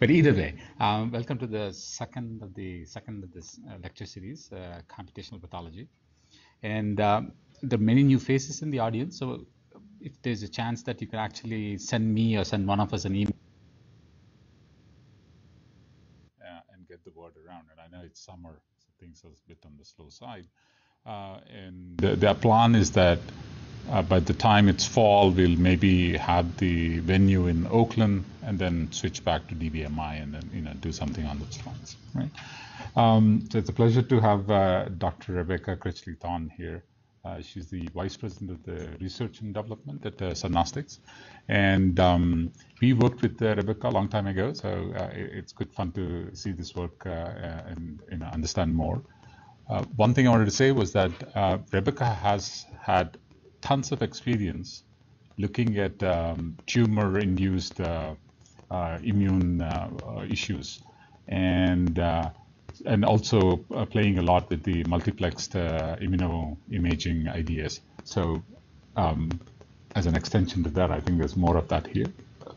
But either way, welcome to the second of this lecture series, computational pathology, and there are many new faces in the audience. So, if there's a chance that you can actually send me or send one of us an email and get the word around. And I know it's summer, so things are a bit on the slow side. And the plan is that by the time it's fall, we'll maybe have the venue in Oakland and then switch back to DBMI and then, you know, do something on those lines, right? So it's a pleasure to have Dr. Rebecca Critchley-Thorne here. She's the Vice President of the Research and Development at Cernostics. And we worked with Rebecca a long time ago, so it's good fun to see this work and, you know, understand more. One thing I wanted to say was that Rebecca has had tons of experience looking at tumor-induced immune issues, and also playing a lot with the multiplexed immunoimaging ideas. So as an extension to that, I think there's more of that here.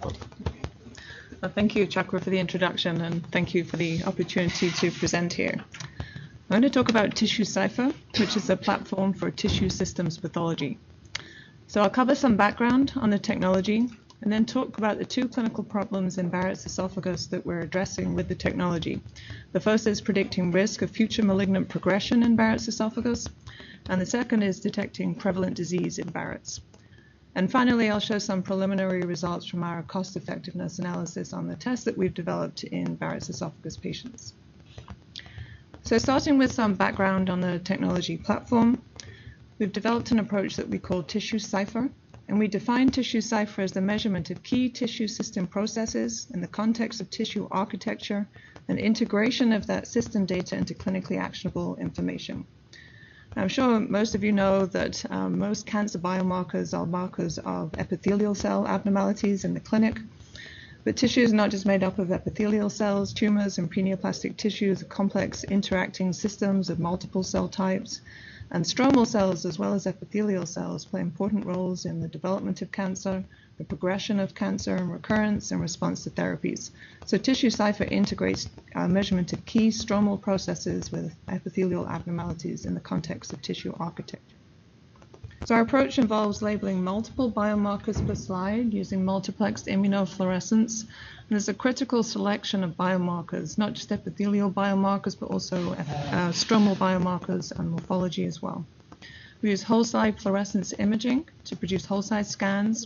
Well, thank you, Chakra, for the introduction, and thank you for the opportunity to present here. I'm going to talk about TissueCypher, which is a platform for tissue systems pathology. So I'll cover some background on the technology and then talk about the two clinical problems in Barrett's esophagus that we're addressing with the technology. The first is predicting risk of future malignant progression in Barrett's esophagus, and the second is detecting prevalent disease in Barrett's. And finally, I'll show some preliminary results from our cost-effectiveness analysis on the test that we've developed in Barrett's esophagus patients. So starting with some background on the technology platform, we've developed an approach that we call TissueCypher, and we define TissueCypher as the measurement of key tissue system processes in the context of tissue architecture and integration of that system data into clinically actionable information. I'm sure most of you know that most cancer biomarkers are markers of epithelial cell abnormalities in the clinic. But tissue is not just made up of epithelial cells, tumors, and preneoplastic tissues, complex interacting systems of multiple cell types. And stromal cells, as well as epithelial cells, play important roles in the development of cancer, the progression of cancer, and recurrence in response to therapies. So TissueCypher integrates measurement of key stromal processes with epithelial abnormalities in the context of tissue architecture. So our approach involves labeling multiple biomarkers per slide using multiplexed immunofluorescence. And there's a critical selection of biomarkers, not just epithelial biomarkers, but also stromal biomarkers and morphology as well. We use whole-slide fluorescence imaging to produce whole-slide scans.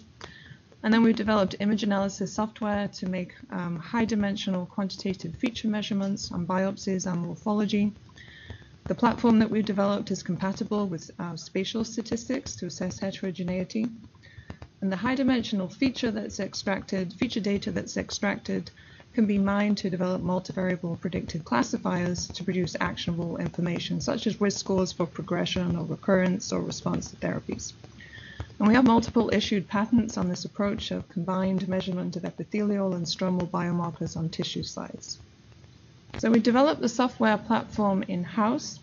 And then we've developed image analysis software to make high-dimensional quantitative feature measurements on biopsies and morphology. The platform that we've developed is compatible with spatial statistics to assess heterogeneity. And the high-dimensional feature data that's extracted can be mined to develop multivariable predictive classifiers to produce actionable information, such as risk scores for progression or recurrence or response to therapies. And we have multiple issued patents on this approach of combined measurement of epithelial and stromal biomarkers on tissue slides. So we developed the software platform in-house.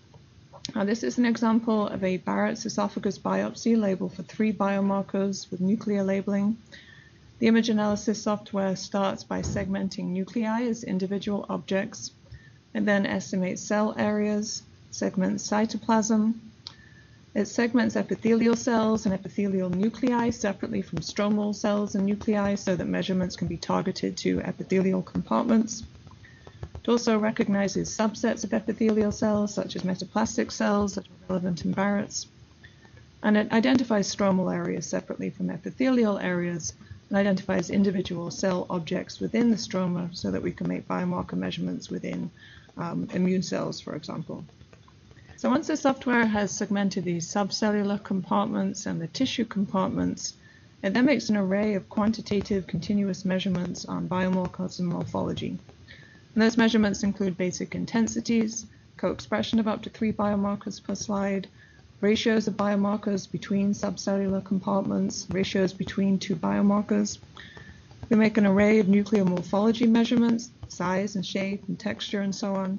This is an example of a Barrett's esophagus biopsy label for 3 biomarkers with nuclear labeling. The image analysis software starts by segmenting nuclei as individual objects and then estimates cell areas, segments cytoplasm. It segments epithelial cells and epithelial nuclei separately from stromal cells and nuclei so that measurements can be targeted to epithelial compartments. It also recognizes subsets of epithelial cells, such as metaplastic cells that are relevant in Barrett's. And it identifies stromal areas separately from epithelial areas and identifies individual cell objects within the stroma so that we can make biomarker measurements within immune cells, for example. So once the software has segmented these subcellular compartments and the tissue compartments, it then makes an array of quantitative continuous measurements on biomarkers and morphology. And those measurements include basic intensities, co-expression of up to 3 biomarkers per slide, ratios of biomarkers between subcellular compartments, ratios between 2 biomarkers. We make an array of nuclear morphology measurements, size and shape and texture and so on,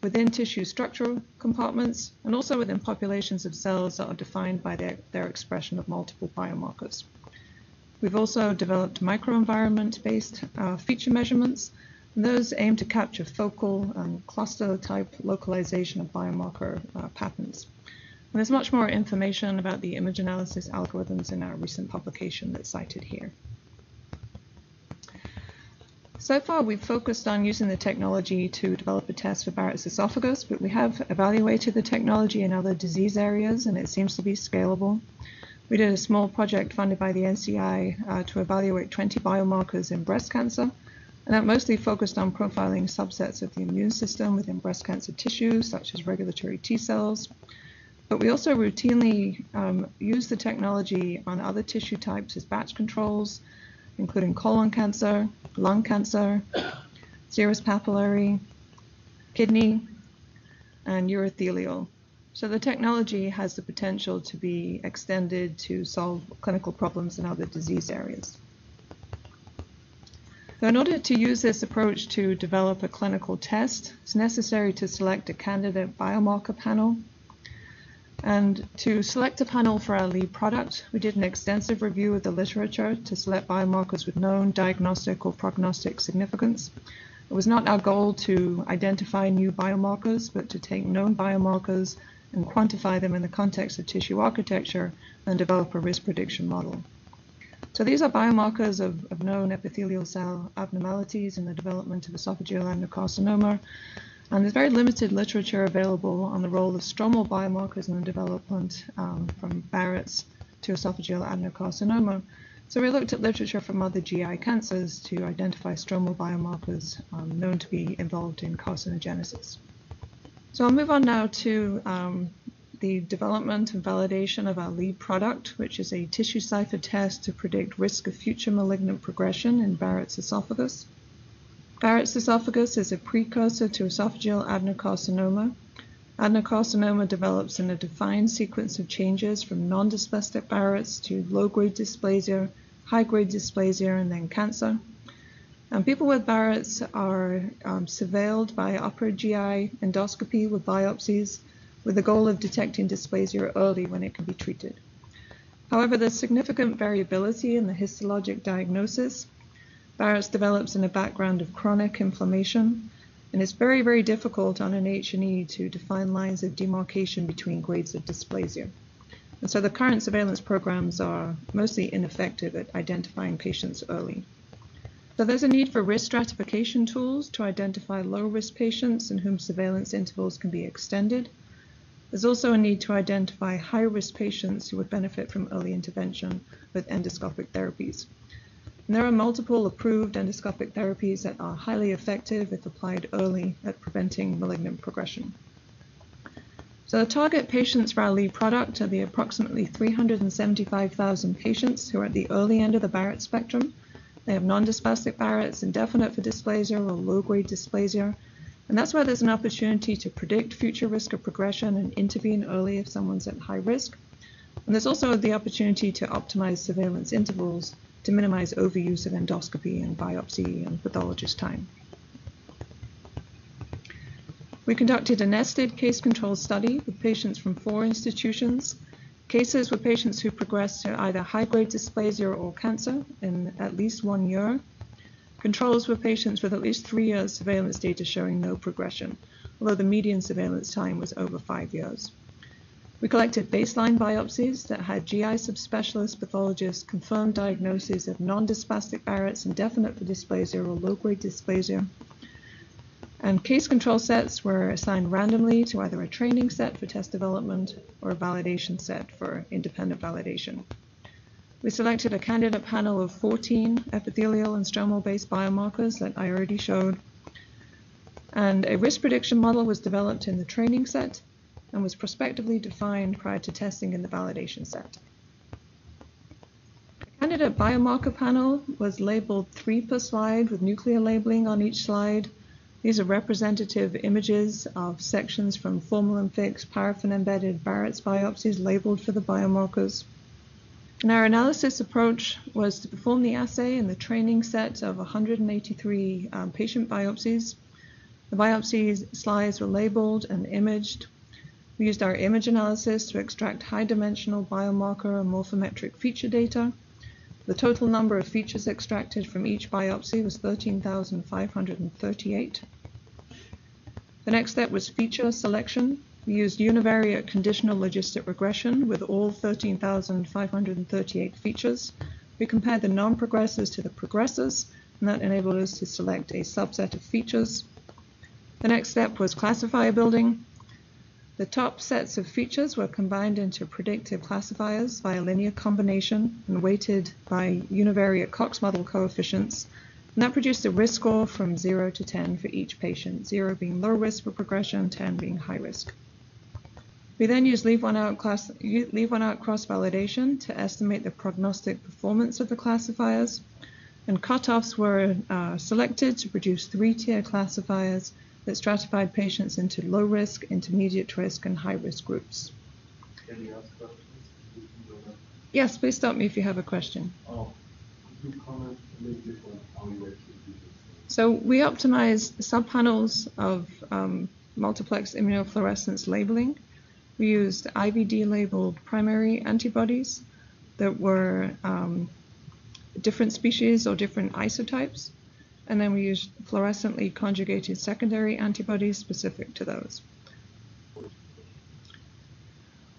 within tissue structural compartments, and also within populations of cells that are defined by their expression of multiple biomarkers. We've also developed microenvironment-based feature measurements. Those aim to capture focal cluster type localization of biomarker patterns. And there's much more information about the image analysis algorithms in our recent publication that's cited here. So far, we've focused on using the technology to develop a test for Barrett's esophagus, but we have evaluated the technology in other disease areas, and it seems to be scalable. We did a small project funded by the NCI to evaluate 20 biomarkers in breast cancer, and that mostly focused on profiling subsets of the immune system within breast cancer tissue, such as regulatory T cells. But we also routinely use the technology on other tissue types as batch controls, including colon cancer, lung cancer, serous papillary, kidney, and urothelial. So the technology has the potential to be extended to solve clinical problems in other disease areas. So in order to use this approach to develop a clinical test, it's necessary to select a candidate biomarker panel. And to select a panel for our lead product, we did an extensive review of the literature to select biomarkers with known diagnostic or prognostic significance. It was not our goal to identify new biomarkers, but to take known biomarkers and quantify them in the context of tissue architecture and develop a risk prediction model. So these are biomarkers of known epithelial cell abnormalities in the development of esophageal adenocarcinoma. And there's very limited literature available on the role of stromal biomarkers in the development from Barrett's to esophageal adenocarcinoma. So we looked at literature from other GI cancers to identify stromal biomarkers known to be involved in carcinogenesis. So I'll move on now to the development and validation of our lead product, which is a TissueCypher test to predict risk of future malignant progression in Barrett's esophagus. Barrett's esophagus is a precursor to esophageal adenocarcinoma. Adenocarcinoma develops in a defined sequence of changes from non-dysplastic Barrett's to low-grade dysplasia, high-grade dysplasia, and then cancer. And people with Barrett's are surveilled by upper GI endoscopy with biopsies with the goal of detecting dysplasia early when it can be treated. However, there's significant variability in the histologic diagnosis. Barrett's develops in a background of chronic inflammation, and it's very, very difficult on an H&E to define lines of demarcation between grades of dysplasia. And so the current surveillance programs are mostly ineffective at identifying patients early. So there's a need for risk stratification tools to identify low-risk patients in whom surveillance intervals can be extended. There's also a need to identify high-risk patients who would benefit from early intervention with endoscopic therapies. And there are multiple approved endoscopic therapies that are highly effective if applied early at preventing malignant progression. So the target patients for our lead product are the approximately 375,000 patients who are at the early end of the Barrett spectrum. They have non-dysplastic Barrett's, indefinite for dysplasia or low-grade dysplasia. And that's where there's an opportunity to predict future risk of progression and intervene early if someone's at high risk. And there's also the opportunity to optimize surveillance intervals to minimize overuse of endoscopy and biopsy and pathologist time. We conducted a nested case control study with patients from 4 institutions. Cases were patients who progressed to either high-grade dysplasia or cancer in at least 1 year. Controls were patients with at least 3 years surveillance data showing no progression, although the median surveillance time was over 5 years. We collected baseline biopsies that had GI subspecialist pathologists confirm diagnoses of non-dysplastic Barrett's, indefinite for dysplasia or low-grade dysplasia. And case control sets were assigned randomly to either a training set for test development or a validation set for independent validation. We selected a candidate panel of 14 epithelial and stromal-based biomarkers that I already showed. And a risk prediction model was developed in the training set and was prospectively defined prior to testing in the validation set. The candidate biomarker panel was labeled 3 per slide with nuclear labeling on each slide. These are representative images of sections from formalin-fixed, paraffin-embedded Barrett's biopsies labeled for the biomarkers. And our analysis approach was to perform the assay in the training set of 183 patient biopsies. The biopsy slides were labeled and imaged. We used our image analysis to extract high-dimensional biomarker and morphometric feature data. The total number of features extracted from each biopsy was 13,538. The next step was feature selection. We used univariate conditional logistic regression with all 13,538 features. We compared the non-progressors to the progressors, and that enabled us to select a subset of features. The next step was classifier building. The top sets of features were combined into predictive classifiers by a linear combination and weighted by univariate Cox model coefficients, and that produced a risk score from 0 to 10 for each patient, 0 being low risk for progression, 10 being high risk. We then used leave-one-out cross-validation to estimate the prognostic performance of the classifiers, and cutoffs were selected to produce three-tier classifiers that stratified patients into low-risk, intermediate-risk, and high-risk groups. Can you ask questions? Yes, please stop me if you have a question. Oh, could you comment a little bit on how you actually do this? So we optimized subpanels of multiplex immunofluorescence labeling. We used IVD-labeled primary antibodies that were different species or different isotypes, and then we used fluorescently conjugated secondary antibodies specific to those.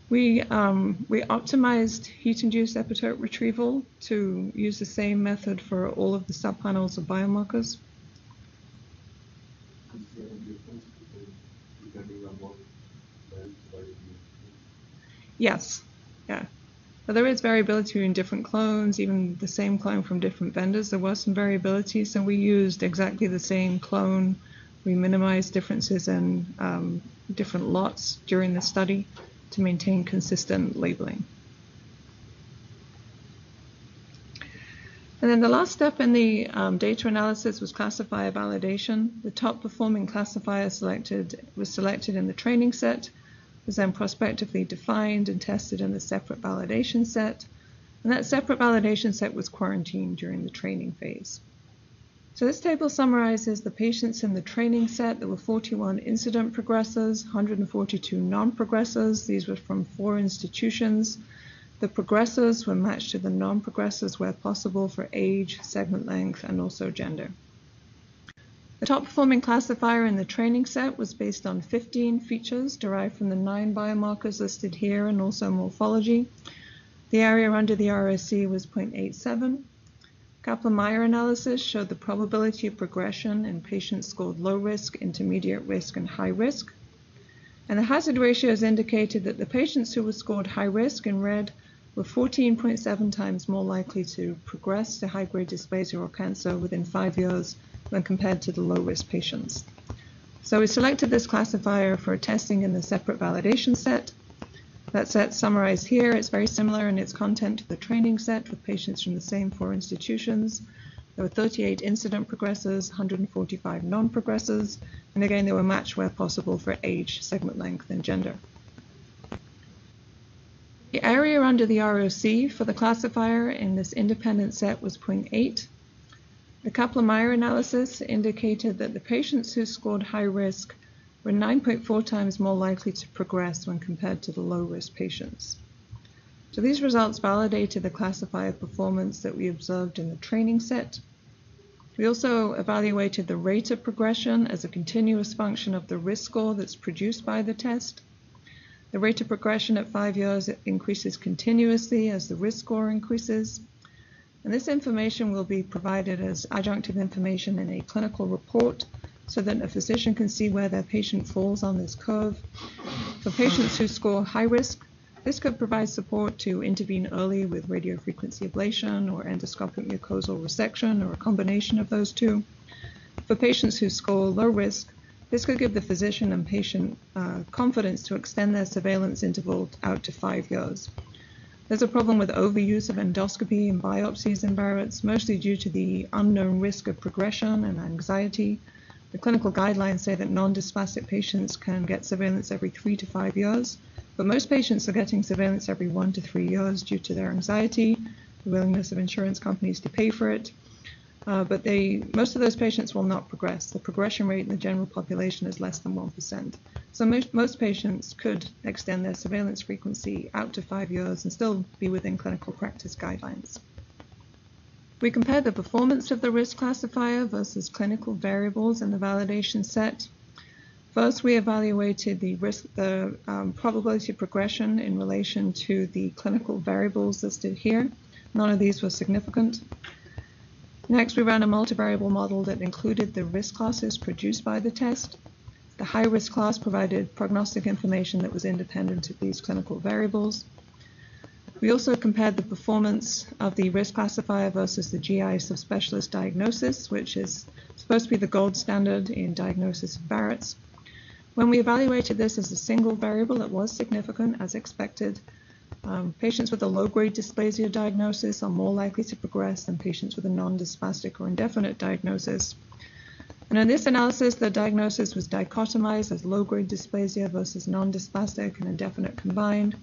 We optimized heat-induced epitope retrieval to use the same method for all of the subpanels of biomarkers. Yes, yeah. Now, there is variability in different clones, even the same clone from different vendors. There was some variability, so we used exactly the same clone. We minimized differences in different lots during the study to maintain consistent labeling. And then the last step in the data analysis was classifier validation. The top performing classifier was selected in the training set, was then prospectively defined and tested in the separate validation set, and that separate validation set was quarantined during the training phase. So this table summarizes the patients in the training set. There were 41 incident progressors, 142 non-progressors. These were from 4 institutions. The progressors were matched to the non-progressors where possible for age, segment length, and also gender. The top-performing classifier in the training set was based on 15 features derived from the 9 biomarkers listed here and also morphology. The area under the ROC was 0.87. Kaplan-Meier analysis showed the probability of progression in patients scored low risk, intermediate risk, and high risk. And the hazard ratios indicated that the patients who were scored high risk in red were 14.7 times more likely to progress to high-grade dysplasia or cancer within 5 years when compared to the low-risk patients. So we selected this classifier for testing in the separate validation set. That set summarized here. It's very similar in its content to the training set with patients from the same 4 institutions. There were 38 incident progressors, 145 non-progressors, and again, they were matched where possible for age, segment length, and gender. The area under the ROC for the classifier in this independent set was 0.8. The Kaplan-Meier analysis indicated that the patients who scored high risk were 9.4 times more likely to progress when compared to the low-risk patients. So these results validated the classifier performance that we observed in the training set. We also evaluated the rate of progression as a continuous function of the risk score that's produced by the test. The rate of progression at 5 years increases continuously as the risk score increases. And this information will be provided as adjunctive information in a clinical report so that a physician can see where their patient falls on this curve. For patients who score high risk, this could provide support to intervene early with radiofrequency ablation or endoscopic mucosal resection or a combination of those two. For patients who score low risk, this could give the physician and patient confidence to extend their surveillance interval out to 5 years. There's a problem with overuse of endoscopy and biopsies in Barrett's, mostly due to the unknown risk of progression and anxiety. The clinical guidelines say that non-dysplastic patients can get surveillance every 3 to 5 years, but most patients are getting surveillance every 1 to 3 years due to their anxiety, the willingness of insurance companies to pay for it. But most of those patients will not progress. The progression rate in the general population is less than 1%. So most patients could extend their surveillance frequency out to 5 years and still be within clinical practice guidelines. We compare the performance of the risk classifier versus clinical variables in the validation set. First, we evaluated the risk, probability of progression in relation to the clinical variables listed here. None of these were significant. Next, we ran a multivariable model that included the risk classes produced by the test. The high-risk class provided prognostic information that was independent of these clinical variables. We also compared the performance of the risk classifier versus the GI subspecialist diagnosis, which is supposed to be the gold standard in diagnosis of Barrett's. When we evaluated this as a single variable, it was significant as expected. Patients with a low-grade dysplasia diagnosis are more likely to progress than patients with a non-dysplastic or indefinite diagnosis. And in this analysis, the diagnosis was dichotomized as low-grade dysplasia versus non-dysplastic and indefinite combined.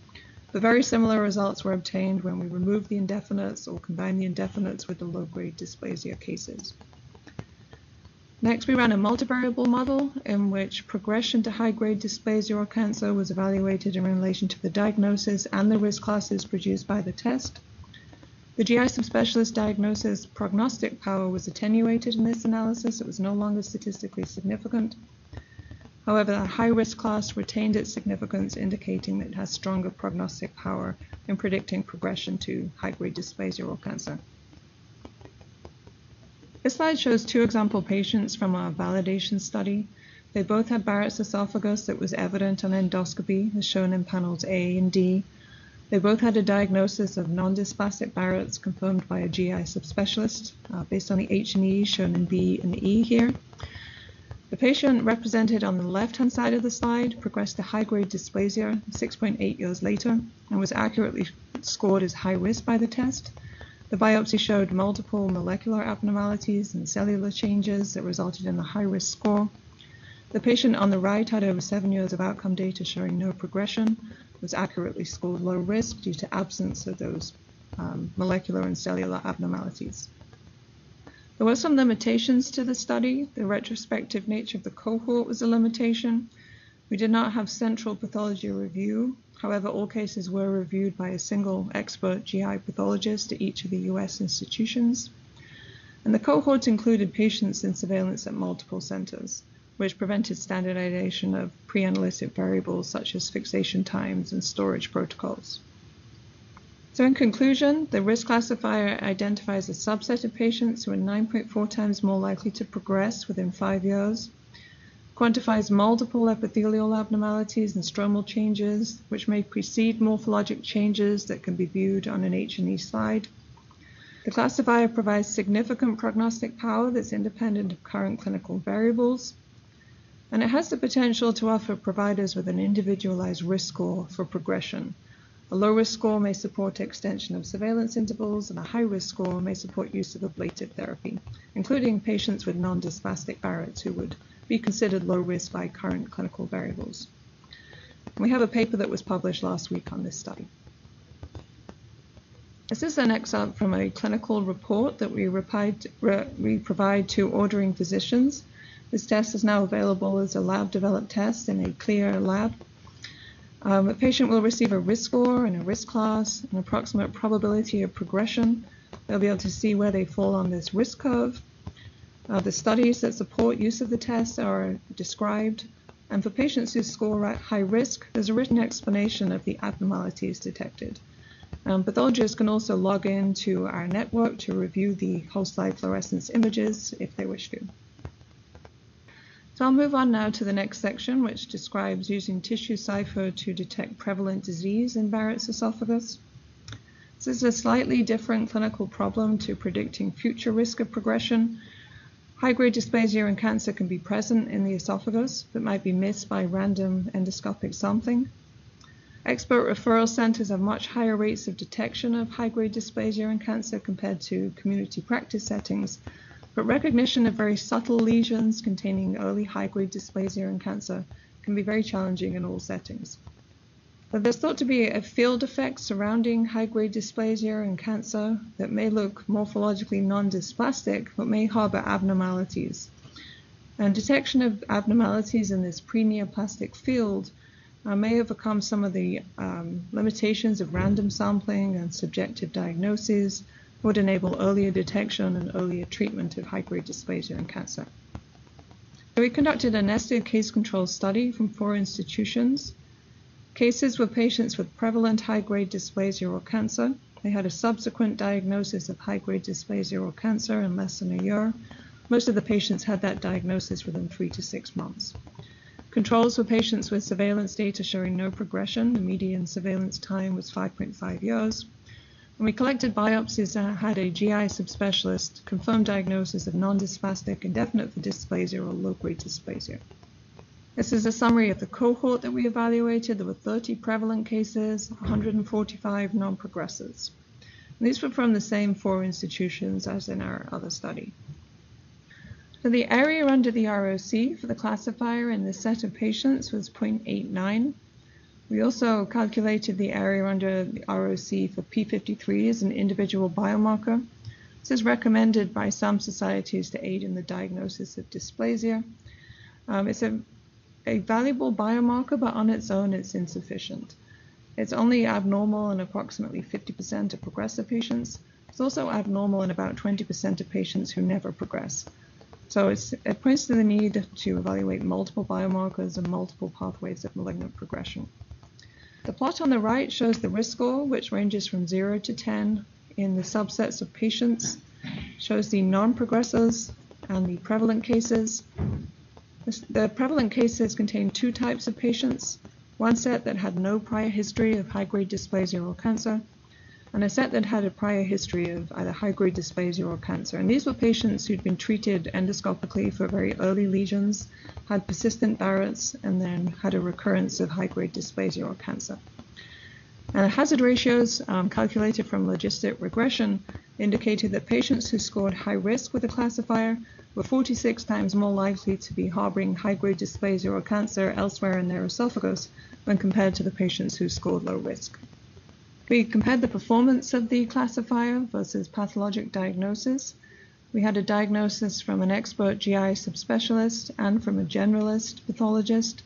But very similar results were obtained when we removed the indefinites or combined the indefinites with the low-grade dysplasia cases. Next, we ran a multivariable model in which progression to high-grade dysplasia or cancer was evaluated in relation to the diagnosis and the risk classes produced by the test. The GI subspecialist diagnosis prognostic power was attenuated in this analysis. It was no longer statistically significant. However, the high-risk class retained its significance, indicating that it has stronger prognostic power in predicting progression to high-grade dysplasia or cancer. This slide shows two example patients from our validation study. They both had Barrett's esophagus that was evident on endoscopy, as shown in panels A and D. They both had a diagnosis of non-dysplastic Barrett's confirmed by a GI subspecialist based on the H&E shown in B and E here. The patient represented on the left-hand side of the slide progressed to high-grade dysplasia 6.8 years later and was accurately scored as high risk by the test. The biopsy showed multiple molecular abnormalities and cellular changes that resulted in the high-risk score. The patient on the right had over 7 years of outcome data showing no progression, was accurately scored low risk due to absence of those molecular and cellular abnormalities. There were some limitations to the study. The retrospective nature of the cohort was a limitation. We did not have central pathology review. However, all cases were reviewed by a single expert GI pathologist at each of the US institutions. And the cohort included patients in surveillance at multiple centers, which prevented standardization of pre-analytic variables such as fixation times and storage protocols. So in conclusion, the risk classifier identifies a subset of patients who are 9.4 times more likely to progress within 5 years, quantifies multiple epithelial abnormalities and stromal changes, which may precede morphologic changes that can be viewed on an H&E slide. The classifier provides significant prognostic power that's independent of current clinical variables, and it has the potential to offer providers with an individualized risk score for progression. A low-risk score may support extension of surveillance intervals, and a high-risk score may support use of ablative therapy, including patients with non-dysplastic Barrett's who would be considered low risk by current clinical variables. We have a paper that was published last week on this study. This is an excerpt from a clinical report that we provide to ordering physicians. This test is now available as a lab-developed test in a CLIA lab. A patient will receive a risk score and a risk class, an approximate probability of progression. They'll be able to see where they fall on this risk curve. The studies that support use of the test are described, and for patients who score at high risk, there's a written explanation of the abnormalities detected. Pathologists can also log in to our network to review the whole slide fluorescence images if they wish to. So I'll move on now to the next section, which describes using TissueCypher to detect prevalent disease in Barrett's esophagus. This is a slightly different clinical problem to predicting future risk of progression. High-grade dysplasia and cancer can be present in the esophagus, but might be missed by random endoscopic sampling. Expert referral centers have much higher rates of detection of high-grade dysplasia and cancer compared to community practice settings, but recognition of very subtle lesions containing early high-grade dysplasia and cancer can be very challenging in all settings. But there's thought to be a field effect surrounding high-grade dysplasia and cancer that may look morphologically non-dysplastic, but may harbor abnormalities. And detection of abnormalities in this pre-neoplastic field may overcome some of the limitations of random sampling and subjective diagnoses, would enable earlier detection and earlier treatment of high-grade dysplasia and cancer. So we conducted a nested case control study from 4 institutions. Cases were patients with prevalent high-grade dysplasia or cancer. They had a subsequent diagnosis of high-grade dysplasia or cancer in less than a year. Most of the patients had that diagnosis within 3 to 6 months. Controls were patients with surveillance data showing no progression. The median surveillance time was 5.5 years. And we collected biopsies that had a GI subspecialist confirmed diagnosis of non-dysplastic indefinite for dysplasia or low-grade dysplasia. This is a summary of the cohort that we evaluated. There were 30 prevalent cases, 145 non-progressors. These were from the same 4 institutions as in our other study. So the area under the ROC for the classifier in this set of patients was 0.89. We also calculated the area under the ROC for P53 as an individual biomarker. This is recommended by some societies to aid in the diagnosis of dysplasia. It's a valuable biomarker, but on its own it's insufficient. It's only abnormal in approximately 50% of progressive patients. It's also abnormal in about 20% of patients who never progress. So it points to the need to evaluate multiple biomarkers and multiple pathways of malignant progression. The plot on the right shows the risk score, which ranges from 0 to 10 in the subsets of patients, shows the non-progressors and the prevalent cases. The prevalent cases contain 2 types of patients, one set that had no prior history of high-grade dysplasia or cancer, and a set that had a prior history of either high-grade dysplasia or cancer. And these were patients who'd been treated endoscopically for very early lesions, had persistent Barrett's, and then had a recurrence of high-grade dysplasia or cancer. And the hazard ratios calculated from logistic regression indicated that patients who scored high risk with a classifier were 46 times more likely to be harboring high-grade dysplasia or cancer elsewhere in their esophagus when compared to the patients who scored low risk. We compared the performance of the classifier versus pathologic diagnosis. We had a diagnosis from an expert GI subspecialist and from a generalist pathologist.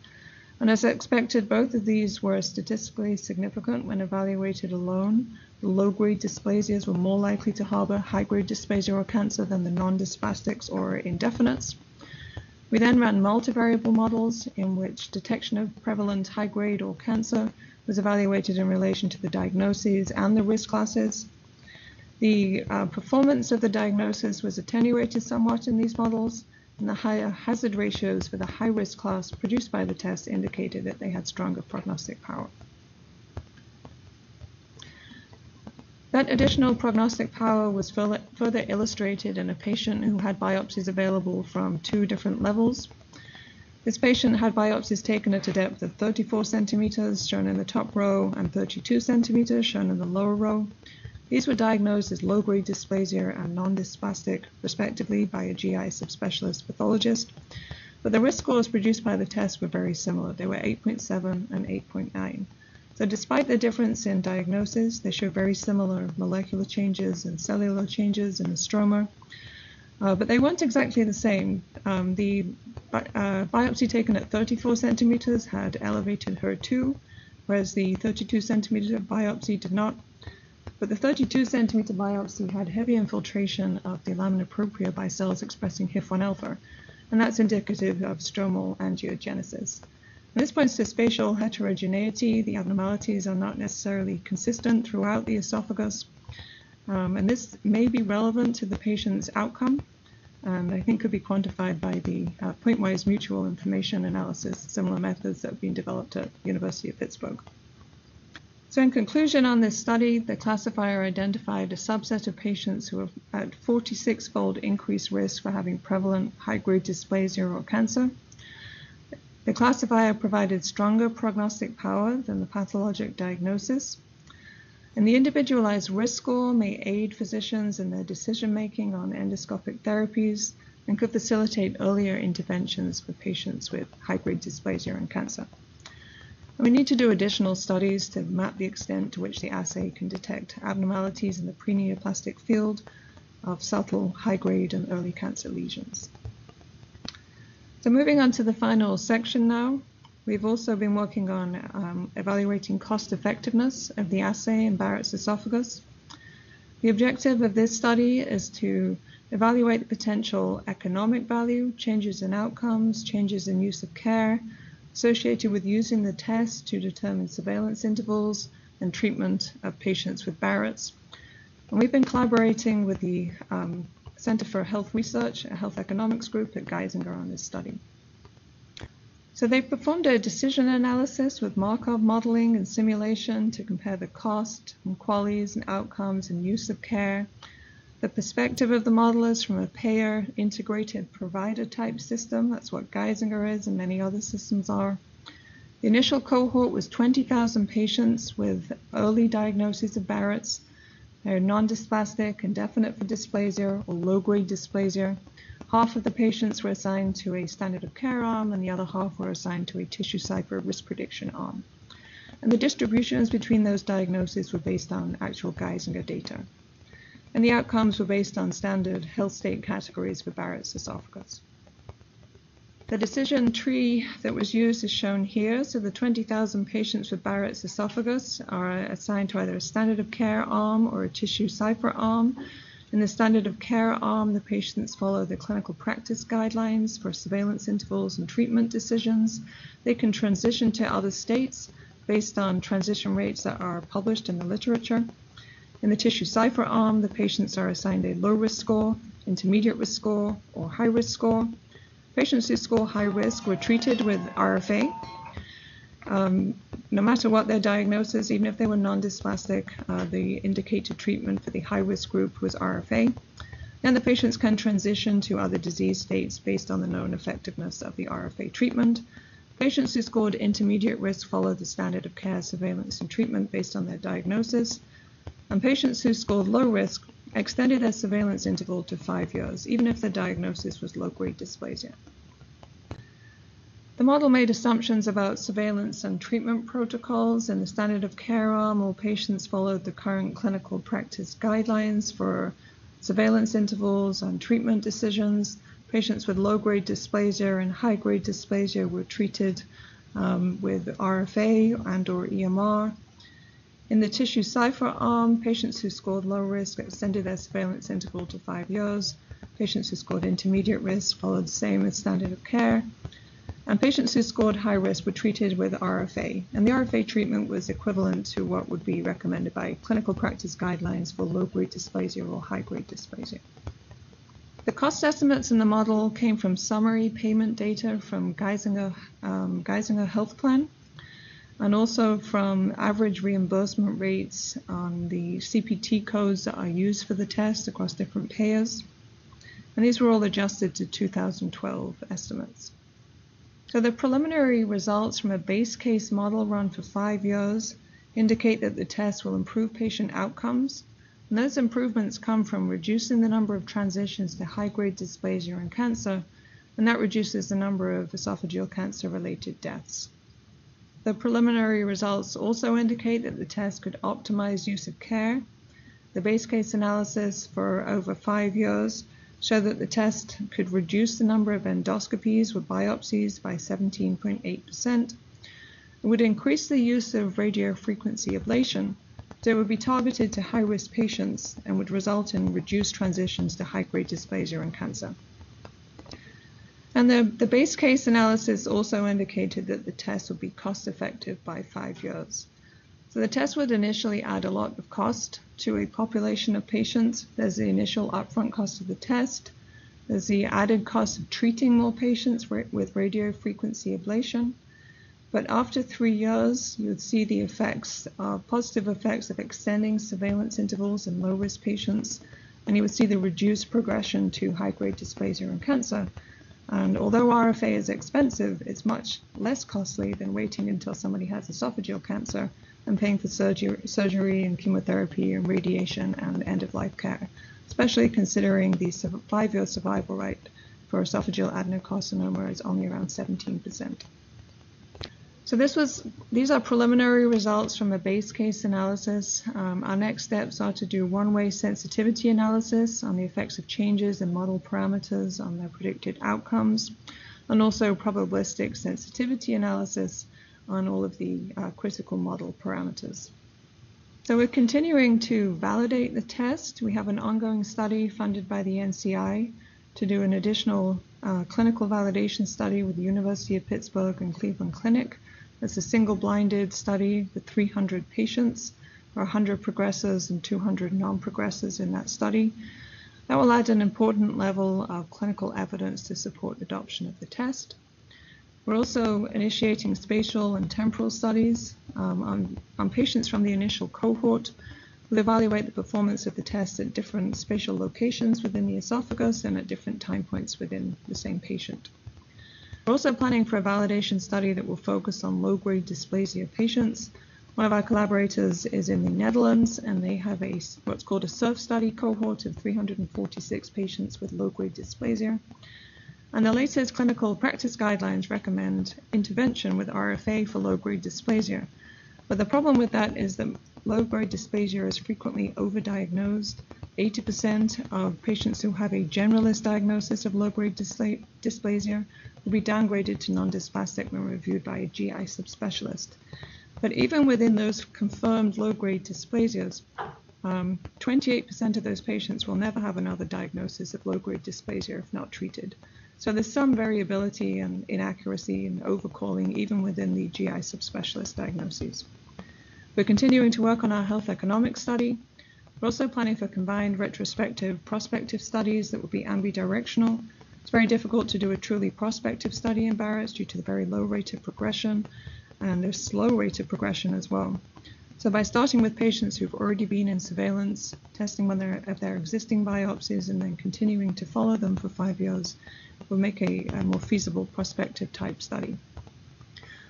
And as expected, both of these were statistically significant when evaluated alone. The low-grade dysplasias were more likely to harbor high-grade dysplasia or cancer than the non-dysplastics or indefinites. We then ran multivariable models in which detection of prevalent high-grade or cancer was evaluated in relation to the diagnoses and the risk classes. The performance of the diagnosis was attenuated somewhat in these models, and the higher hazard ratios for the high-risk class produced by the test indicated that they had stronger prognostic power. That additional prognostic power was further illustrated in a patient who had biopsies available from 2 different levels. This patient had biopsies taken at a depth of 34 centimeters, shown in the top row, and 32 centimeters, shown in the lower row. These were diagnosed as low-grade dysplasia and non-dysplastic, respectively, by a GI subspecialist pathologist. But the risk scores produced by the test were very similar. They were 8.7 and 8.9. So despite the difference in diagnosis, they show very similar molecular changes and cellular changes in the stroma. But they weren't exactly the same. The biopsy taken at 34 centimeters had elevated HER2, whereas the 32 centimeter biopsy did not. But the 32 centimeter biopsy had heavy infiltration of the lamina propria by cells expressing HIF-1 alpha, and that's indicative of stromal angiogenesis. And this points to spatial heterogeneity. The abnormalities are not necessarily consistent throughout the esophagus. And this may be relevant to the patient's outcome, and I think could be quantified by the point-wise mutual information analysis, similar methods that have been developed at the University of Pittsburgh. So in conclusion on this study, the classifier identified a subset of patients who were at 46-fold increased risk for having prevalent high-grade dysplasia or cancer. The classifier provided stronger prognostic power than the pathologic diagnosis. And the individualized risk score may aid physicians in their decision-making on endoscopic therapies and could facilitate earlier interventions for patients with high-grade dysplasia and cancer. And we need to do additional studies to map the extent to which the assay can detect abnormalities in the pre-neoplastic field of subtle, high-grade, and early cancer lesions. So moving on to the final section now. We've also been working on evaluating cost effectiveness of the assay in Barrett's esophagus. The objective of this study is to evaluate the potential economic value, changes in outcomes, changes in use of care associated with using the test to determine surveillance intervals and treatment of patients with Barrett's. And we've been collaborating with the Center for Health Research, a health economics group at Geisinger, on this study. So they've performed a decision analysis with Markov modeling and simulation to compare the cost and qualities and outcomes and use of care. The perspective of the model is from a payer integrated provider type system. That's what Geisinger is and many other systems are. The initial cohort was 20,000 patients with early diagnosis of Barrett's. They're non-dysplastic, indefinite for dysplasia, or low-grade dysplasia. Half of the patients were assigned to a standard of care arm, and the other half were assigned to a TissueCypher risk prediction arm. And the distributions between those diagnoses were based on actual Geisinger data. And the outcomes were based on standard health state categories for Barrett's esophagus. The decision tree that was used is shown here. So the 20,000 patients with Barrett's esophagus are assigned to either a standard of care arm or a TissueCypher arm. In the standard of care arm, the patients follow the clinical practice guidelines for surveillance intervals and treatment decisions. They can transition to other states based on transition rates that are published in the literature. In the TissueCypher arm, the patients are assigned a low-risk score, intermediate risk score, or high-risk score. Patients who score high risk were treated with RFA, no matter what their diagnosis, even if they were non-dysplastic, the indicated treatment for the high risk group was RFA. And the patients can transition to other disease states based on the known effectiveness of the RFA treatment. Patients who scored intermediate risk followed the standard of care, surveillance, and treatment based on their diagnosis. And patients who scored low risk extended their surveillance interval to 5 years, even if the diagnosis was low-grade dysplasia. The model made assumptions about surveillance and treatment protocols. In the standard of care arm, all patients followed the current clinical practice guidelines for surveillance intervals and treatment decisions. Patients with low-grade dysplasia and high-grade dysplasia were treated with RFA and/or EMR. In the TissueCypher arm, patients who scored low risk extended their surveillance interval to 5 years. Patients who scored intermediate risk followed the same as standard of care. And patients who scored high risk were treated with RFA. And the RFA treatment was equivalent to what would be recommended by clinical practice guidelines for low-grade dysplasia or high-grade dysplasia. The cost estimates in the model came from summary payment data from Geisinger Health Plan, and also from average reimbursement rates on the CPT codes that are used for the test across different payers. And these were all adjusted to 2012 estimates. So the preliminary results from a base case model run for 5 years indicate that the test will improve patient outcomes. And those improvements come from reducing the number of transitions to high-grade dysplasia and cancer, and that reduces the number of esophageal cancer-related deaths. The preliminary results also indicate that the test could optimize use of care. The base case analysis for over 5 years showed that the test could reduce the number of endoscopies with biopsies by 17.8%. It would increase the use of radiofrequency ablation, so it would be targeted to high-risk patients and would result in reduced transitions to high-grade dysplasia and cancer. And the base case analysis also indicated that the test would be cost effective by 5 years. So the test would initially add a lot of cost to a population of patients. There's the initial upfront cost of the test. There's the added cost of treating more patients with radiofrequency ablation. But after 3 years, you would see the effects, positive effects of extending surveillance intervals in low-risk patients. And you would see the reduced progression to high-grade dysplasia and cancer. And although RFA is expensive, it's much less costly than waiting until somebody has esophageal cancer and paying for surgery and chemotherapy and radiation and end-of-life care, especially considering the 5-year survival rate for esophageal adenocarcinoma is only around 17%. So these are preliminary results from a base case analysis. Our next steps are to do one-way sensitivity analysis on the effects of changes in model parameters on their predicted outcomes, and also probabilistic sensitivity analysis on all of the critical model parameters. So we're continuing to validate the test. We have an ongoing study funded by the NCI to do an additional clinical validation study with the University of Pittsburgh and Cleveland Clinic. It's a single-blinded study with 300 patients, or 100 progressors and 200 non-progressors in that study. That will add an important level of clinical evidence to support adoption of the test. We're also initiating spatial and temporal studies on patients from the initial cohort. We'll evaluate the performance of the test at different spatial locations within the esophagus and at different time points within the same patient. We're also planning for a validation study that will focus on low-grade dysplasia patients. One of our collaborators is in the Netherlands, and they have a what's called a SURF study cohort of 346 patients with low-grade dysplasia. And the latest clinical practice guidelines recommend intervention with RFA for low-grade dysplasia. But the problem with that is that low-grade dysplasia is frequently overdiagnosed. 80% of patients who have a generalist diagnosis of low-grade dysplasia will be downgraded to non-dysplastic when reviewed by a GI subspecialist. But even within those confirmed low-grade dysplasias, 28% of those patients will never have another diagnosis of low-grade dysplasia if not treated. So there's some variability and inaccuracy and overcalling even within the GI subspecialist diagnoses. We're continuing to work on our health economic study. We're also planning for combined retrospective prospective studies that will be ambidirectional. It's very difficult to do a truly prospective study in Barrett's due to the very low rate of progression and a slow rate of progression as well. So by starting with patients who've already been in surveillance, testing one of their existing biopsies, and then continuing to follow them for 5 years, we'll make a more feasible prospective type study.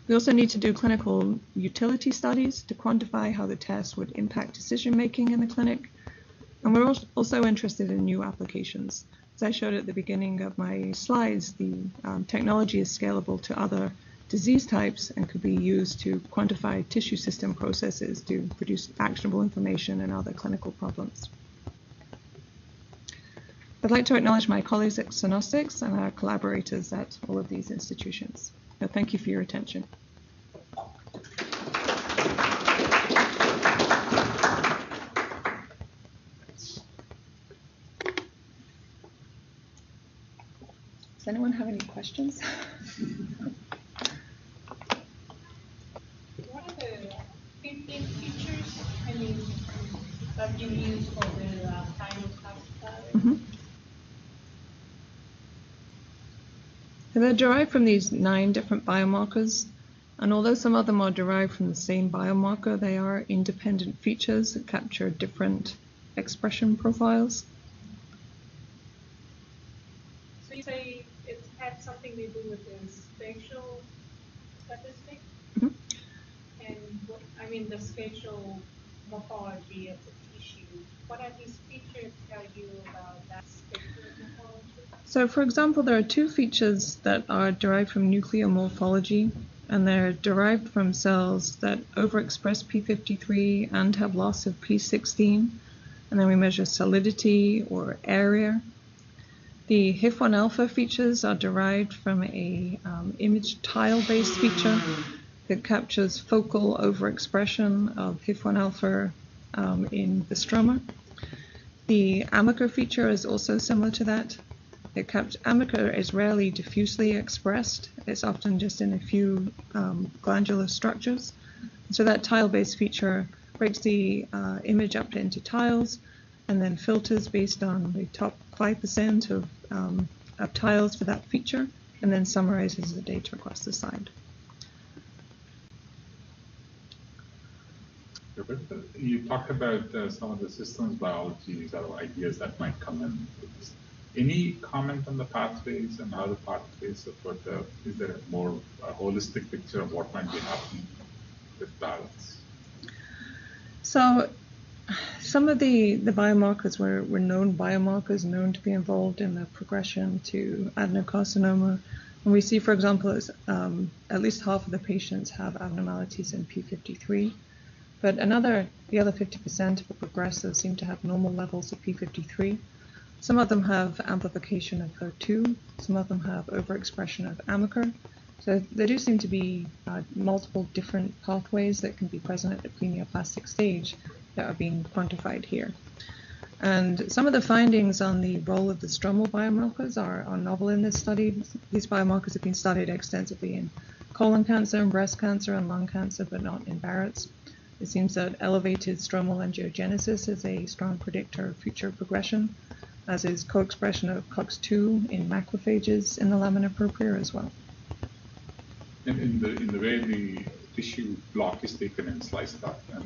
We also need to do clinical utility studies to quantify how the test would impact decision making in the clinic. And we're also interested in new applications. As I showed at the beginning of my slides, the technology is scalable to other disease types and could be used to quantify tissue system processes to produce actionable information and other clinical problems. I'd like to acknowledge my colleagues at Cernostics and our collaborators at all of these institutions. So thank you for your attention. Does anyone have any questions? What are the 15 features, that you use for the final class study? They're derived from these 9 different biomarkers, and although some of them are derived from the same biomarker, they are independent features that capture different expression profiles. So you say it had something to do with the spatial statistics? Mm-hmm. And what, I mean the spatial morphology of the tissue. What are these features tell you about that spatial morphology? So, for example, there are 2 features that are derived from nuclear morphology, and they're derived from cells that overexpress P53 and have loss of P16, and then we measure solidity or area. The HIF-1 alpha features are derived from an image tile-based feature that captures focal overexpression of HIF-1 alpha in the stroma. The AMACR feature is also similar to that. AMACR is rarely diffusely expressed. It's often just in a few glandular structures. So that tile-based feature breaks the image up into tiles and then filters based on the top 5% of tiles for that feature, and then summarizes the data across the side. You talked about some of the systems biologies or ideas that might come in with this. Any comment on the pathways and how the pathways support the, is there a more holistic picture of what might be happening with balance? So some of the biomarkers were known biomarkers, known to be involved in the progression to adenocarcinoma. And we see, for example, at least half of the patients have abnormalities in P53. But the other 50% of the progressors seem to have normal levels of P53. Some of them have amplification of HER2, some of them have overexpression of AMACR. So there do seem to be multiple different pathways that can be present at the pre-neoplastic stage that are being quantified here. And some of the findings on the role of the stromal biomarkers are novel in this study. These biomarkers have been studied extensively in colon cancer and breast cancer and lung cancer, but not in Barrett's. It seems that elevated stromal angiogenesis is a strong predictor of future progression, as is co-expression of COX2 in macrophages in the lamina propria as well. And in the way the tissue block is taken and sliced up, and,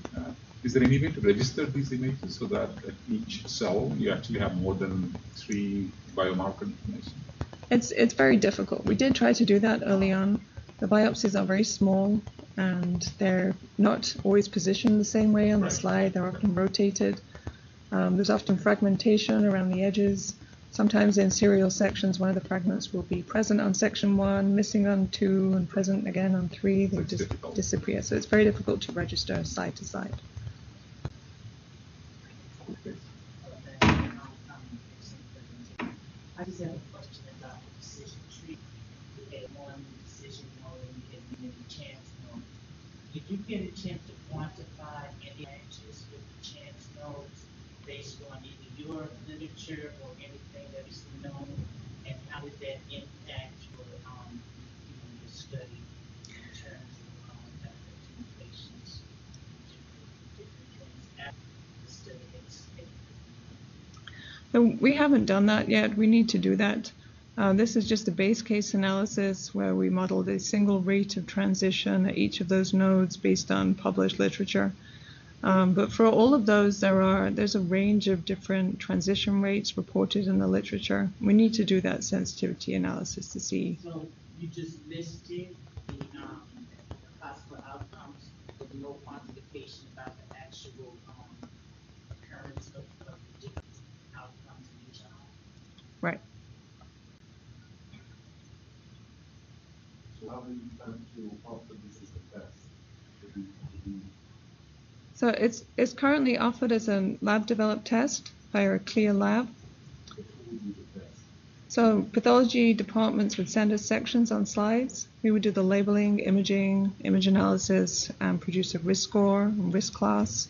is there any way to register these images so that at each cell you actually have more than 3 biomarker information? It's very difficult. We did try to do that early on. The biopsies are very small and they're not always positioned the same way on the slide. They're often rotated. There's often fragmentation around the edges. Sometimes in serial sections, one of the fragments will be present on section 1, missing on 2, and present again on 3. They just disappear. So it's very difficult to register side to side. I just have a question about precision treatment. You get one precision mode and you get many chance nodes. Did you get a chance to quantify any changes with the chance nodes based on either your literature or anything that is known, and how did that impact your study in terms of that patients after the study has taken? So we haven't done that yet. We need to do that. This is just a base case analysis where we modeled a single rate of transition at each of those nodes based on published literature. But for all of those, there's a range of different transition rates reported in the literature. We need to do that sensitivity analysis to see. So you just listed the possible outcomes with no quantification about the actual occurrence of right. So it's currently offered as a lab-developed test by a CLIA lab. So pathology departments would send us sections on slides. We would do the labeling, imaging, image analysis, and produce a risk score and risk class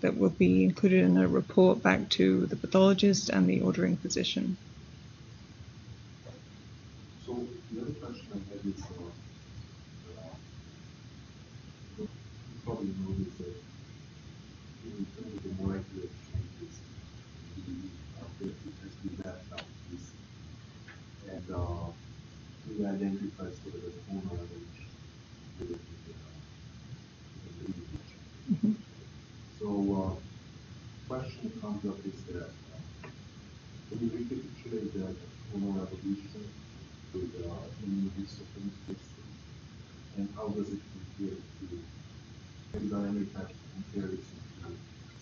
that will be included in a report back to the pathologist and the ordering physician. So the other question I had is, you probably noticed that in terms of the molecular changes, the has been mapped out recently, and we identified sort of the corner of the So the question comes up is that when you recapitulate that hormonal evolution, with the immune system, and how does it compare to enzymatic comparison to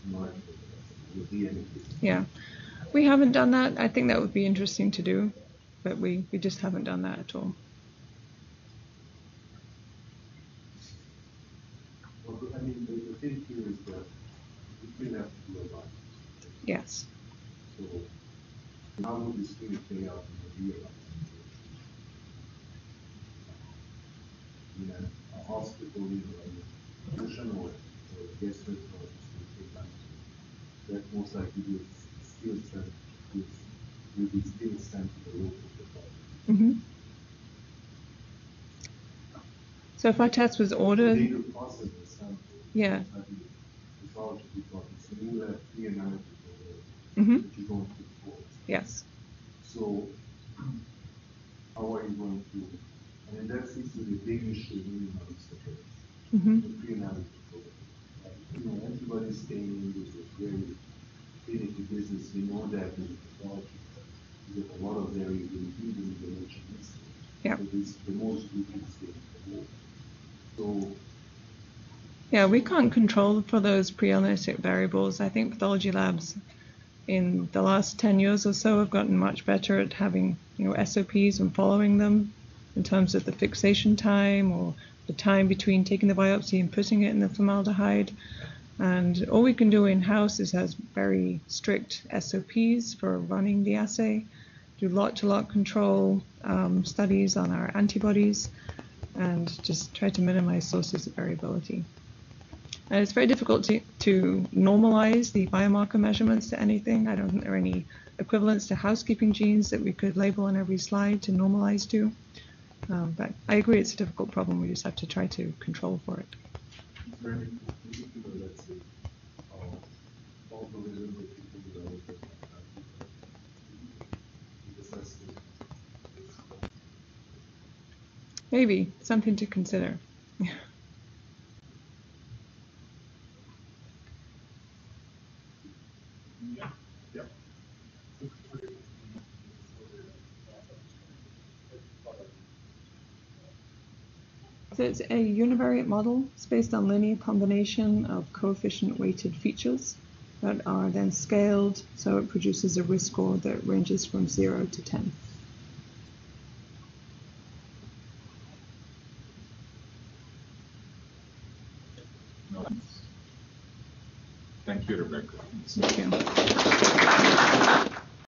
molecular with DNA? Yeah, we haven't done that. I think that would be interesting to do, but we just haven't done that at all. Well, I mean, the thing here is that you have to do a lot. Yes. So how would this really play out in the real life? A hospital or a physician or a gastroenterologist will take time to that most likely will be still sent to the local department. So if our test was ordered, the process is something. Yeah. It's a new analytical way that you're going to put forward. Yes. So how are you going to? And that seems to be a big issue in the pre-analytical. Everybody's staying in this very clinical business. We know that in pathology, there's a lot of variability in the nature of this. Yeah. So it's the most we can see in the world. So, yeah, we can't control for those pre-analytic variables. I think pathology labs in the last 10 years or so have gotten much better at having SOPs and following them, in terms of the fixation time or the time between taking the biopsy and putting it in the formaldehyde. And all we can do in-house is has very strict SOPs for running the assay, do lot-to-lot control studies on our antibodies, and just try to minimize sources of variability. And it's very difficult to normalize the biomarker measurements to anything. I don't think there are any equivalents to housekeeping genes that we could label on every slide to normalize to. But I agree, it's a difficult problem. We just have to try to control for it. Maybe something to consider. So it's a univariate model. It's based on linear combination of coefficient-weighted features that are then scaled, so it produces a risk score that ranges from 0 to 10. Thank you, Rebecca. Thank you.